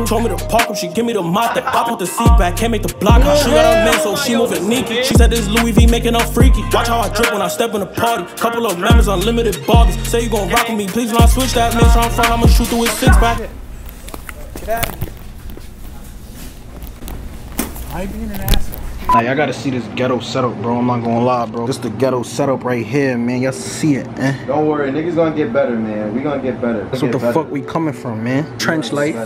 him. Told me to park him, she give me the mata. I put the seat back, can't make the block. She got her man, so she moving sneaky. She said this Louis V making her freaky. Watch how I drip when I step in the party. Couple of members, unlimited barbers. Say you gon' rock with me, please when I switch that man. So I'm fine, I'ma shoot through his six pack. Get out of here. I ain't being an asshole. Nah, y'all gotta see this ghetto setup, bro. I'm not gonna lie, bro. This the ghetto setup right here, man. Y'all see it, eh? Don't worry, niggas gonna get better, man. We gonna get better. That's what the fuck we coming from, man. Trench life.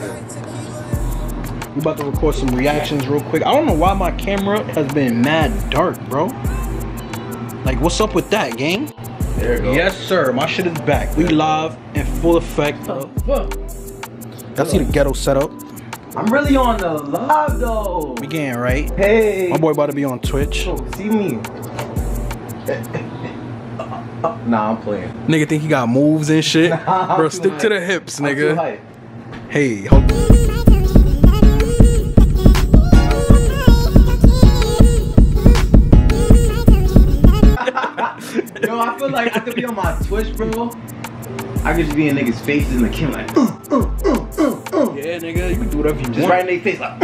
We about to record some reactions real quick. I don't know why my camera has been mad dark, bro. Like, what's up with that, gang? There you go. Yes, sir. My shit is back. We live in full effect. Y'all see the ghetto setup? I'm really on the live though. We getting right. Hey. My boy about to be on Twitch. Oh, see me. Nah, I'm playing. Nigga think he got moves and shit. Nah, bro, stick to the hips, nigga. Hey, hold on. Yo, I feel like I could be on my Twitch, bro. I could just be in niggas' faces and the camera like, yeah, nigga, you can do whatever you want. Just right in their face like,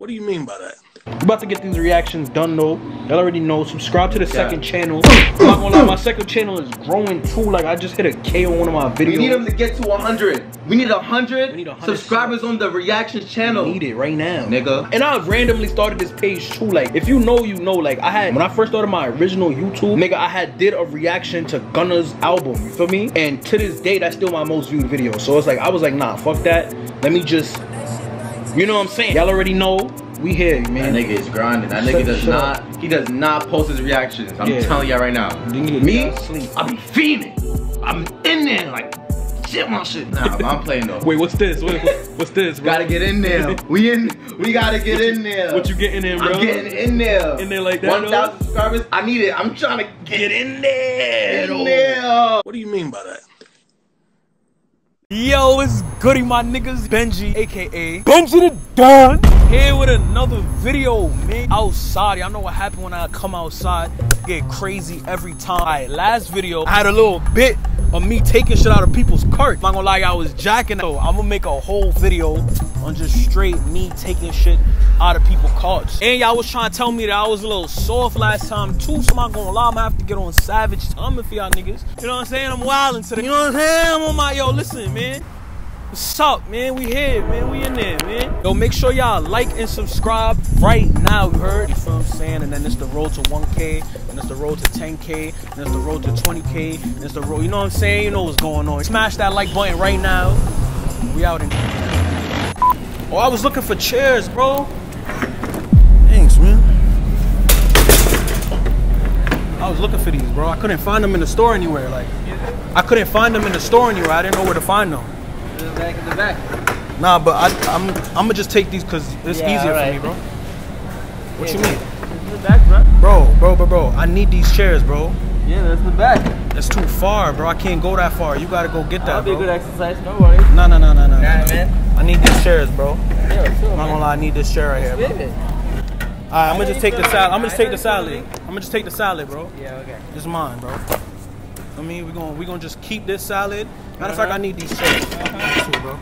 What do you mean by that? We're about to get these reactions done though. Y'all already know, subscribe to the second channel. I'm not gonna lie, my second channel is growing too. Like, I just hit a K on one of my videos. We need them to get to 100. We need 100 subscribers on the reaction channel. We need it right now, nigga. And I randomly started this page too. Like, if you know, like, I had, when I first started my original YouTube, nigga, I had did a reaction to Gunna's album, you feel me? And to this day, that's still my most viewed video. So it's like, I was like, nah, fuck that. Let me just, you know what I'm saying? Y'all already know. We here, man. That nigga is grinding. That nigga does not post his reactions. I'm telling y'all right now. Me, I be fiending. I'm in there like, shit, my shit. Nah, I'm playing though. Wait, what's this? What's this, bro? Gotta get in there. We gotta get in there. What you getting in, bro? I'm getting in there. In there like that. 1,000 subscribers. I need it. I'm trying to get in there. In there. What do you mean by that? Yo, it's goody, my niggas. Benji, aka Benji Da Don, here with another video, man. Outside, y'all know what happened when I come outside. Get crazy every time. Alright, last video, I had a little bit of me taking shit out of people's cart. I'm not gonna lie, I was jacking. So I'm gonna make a whole video on just straight me taking shit out of people's carts. And y'all was trying to tell me that I was a little soft last time too. So I'm not gonna lie, I'm gonna have to get on savage timing for y'all niggas. You know what I'm saying? I'm wildin' today. You know what I'm saying? I'm on my, yo, listen, man. What's up, man? We here, man. We in there, man. Yo, make sure y'all like and subscribe right now, you heard? You feel what I'm saying? And then it's the road to 1K, and it's the road to 10K, and it's the road to 20K, and it's the road, you know what I'm saying? You know what's going on. Smash that like button right now. We out in here. Oh, I was looking for chairs, bro. Thanks, man. I was looking for these, bro. I couldn't find them in the store anywhere. Like, I couldn't find them in the store anywhere. I didn't know where to find them. Back in the back. Nah, but I'ma just take these cause it's easier for me, bro. What you mean? In the back, bro. Bro. I need these chairs, bro. Yeah, that's the back. That's too far, bro. I can't go that far. You gotta go get that, bro. That'd be a good exercise, no worries. Nah, man. I need these chairs, bro. Yeah, I'm not gonna lie, I need this chair right here, bro. Alright, I'ma just take the salad. I'ma just take the salad, bro. Yeah, okay. It's mine, bro. I mean, we gonna just keep this salad. Matter of fact, I need these chairs. Too, bro.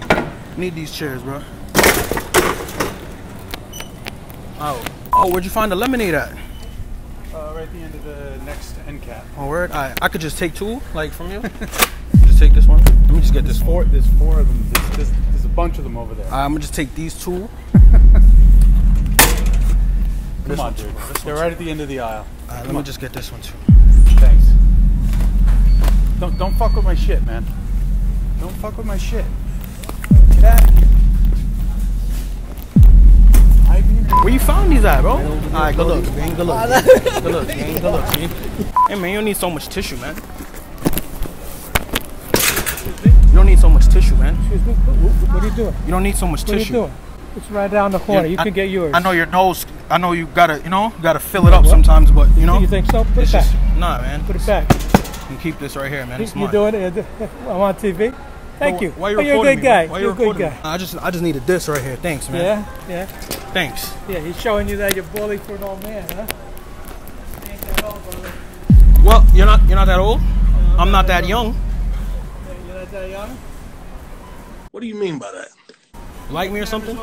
Need these chairs, bro. Oh. Oh, where'd you find the lemonade at? Right at the end of the next end cap. Oh, word? Alright, I could just take two, like, from you? Just take this one. Let me just get this one. There's four of them. There's a bunch of them over there. Alright, I'm gonna just take these two. Come on, dude. They're right at the end of the aisle. Alright, let me just get this one, too. Thanks. Don't fuck with my shit, man. Don't fuck with my shit. Get out of here. Where you found these at, bro? Alright, good luck, man. Good luck. Good luck, man. Good luck, man. Hey, man, you don't need so much tissue, man. You don't need so much tissue, man. Excuse me? What are you doing? You don't need so much tissue. What are you doing? It's right down the corner. You can get yours. I know your nose. I know you gotta, you know, gotta fill it up sometimes, but, you know. You think so? Put it back. Nah, man. Put it back. You can keep this right here, man. It's mine. You doing it? I'm on TV. Thank you. Why you're a good guy. You're a good guy. I just needed this right here. Thanks, man. Yeah. Thanks. Yeah, he's showing you that you're bully for an old man, huh? You ain't that old, brother. Well, you're not that old. I'm not that young. You're not that young. What do you mean by that? Like me or something?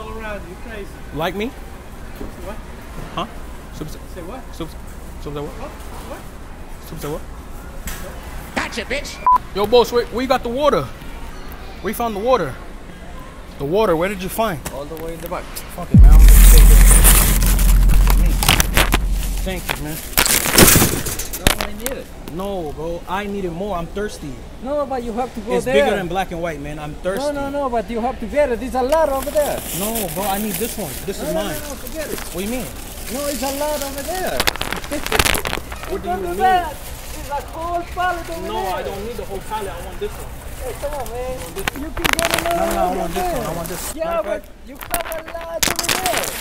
Like me? What? Huh? Say what? What? Gotcha, bitch! Yo, boss, where you got the water? We found the water. The water, where did you find? All the way in the back. Fuck it, man. I'm gonna take this. Thank you, man. No, I need it. No, bro. I need it more. I'm thirsty. No, but you have to go there. It's bigger than black and white, man. I'm thirsty. No, but you have to get it. There's a lot over there. No, bro. I need this one. This is mine. No, forget it. What do you mean? No, it's a lot over there. What do you mean? It's a whole pallet over there. No, I don't need the whole pallet. I want this one. Hey, come on, man. You can get another one. No, I want this one. I want this one. Yeah, but you have a lot over there.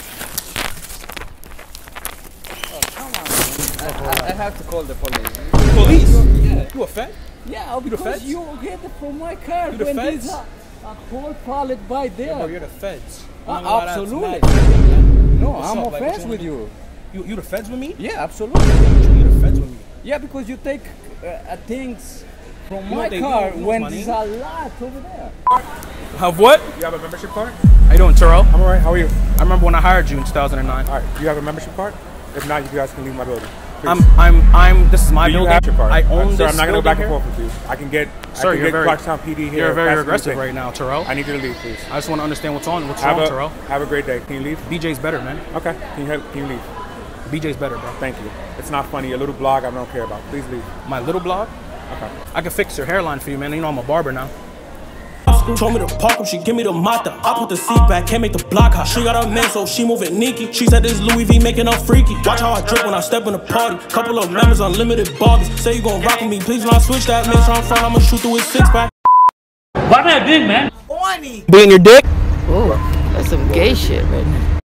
Oh, come on, man. I have to call the police. Police? Yeah. You a fed? Yeah, because you get it from my car when there's a whole pallet by there. Yeah, bro, you're the feds. Absolutely. No, I'm a feds with you. You the feds with me? Yeah, absolutely. You the feds with me? Yeah, because you take things from my car when there's a lot over there. Have what? You have a membership card? How you doing, Terrell? I'm alright, how are you? I remember when I hired you in 2009. Alright, do you have a membership card? If not, you guys can leave my building. Please. This is my building. You have your card? I own this. I'm not going to go back and forth with you. I can get, sir, you're very, Clarkstown PD here. You're very aggressive right now, Terrell. I need you to leave, please. I just want to understand what's wrong, Terrell. Have a great day. Can you leave? BJ's better, man. Okay, can you leave? BJ's better, bro. Thank you. It's not funny. Your little blog I don't care about. Please leave. My little blog? Okay. I can fix your hairline for you, man. You know I'm a barber now. Told me to park him, she give me the mata. I put the seat back, can't make the block hot. She got her man, so she moving Nikki. She said this Louis V making her freaky. Watch how I drip when I step in the party. Couple of members, unlimited barbies. Say you gon' rock with me, please not switch that. Make sure I'm fine, I'ma shoot through his six pack. Why that big, man? Being your dick? Ooh, that's some gay shit right now.